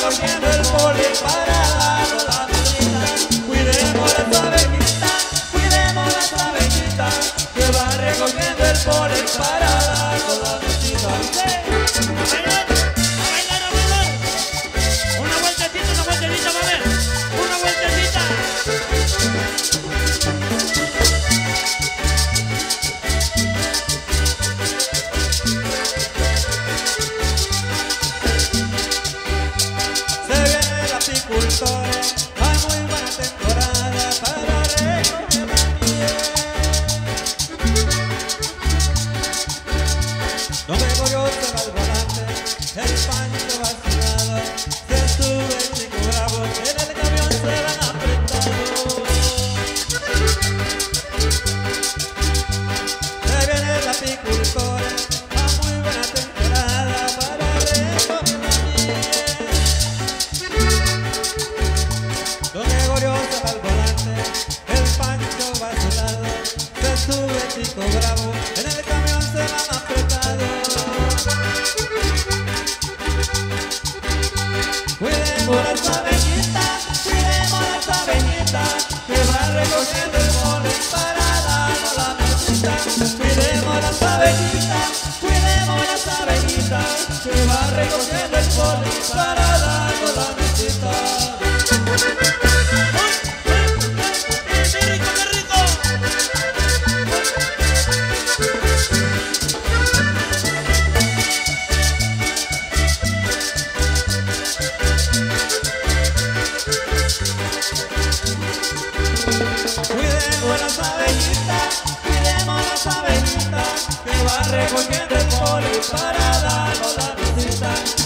recogiendo el poli para la rodadita. Cuidemos la suavecita, cuidemos la suavecita, que va recogiendo el poli para la rodadita. Recogiendo el poli para darnos la visita.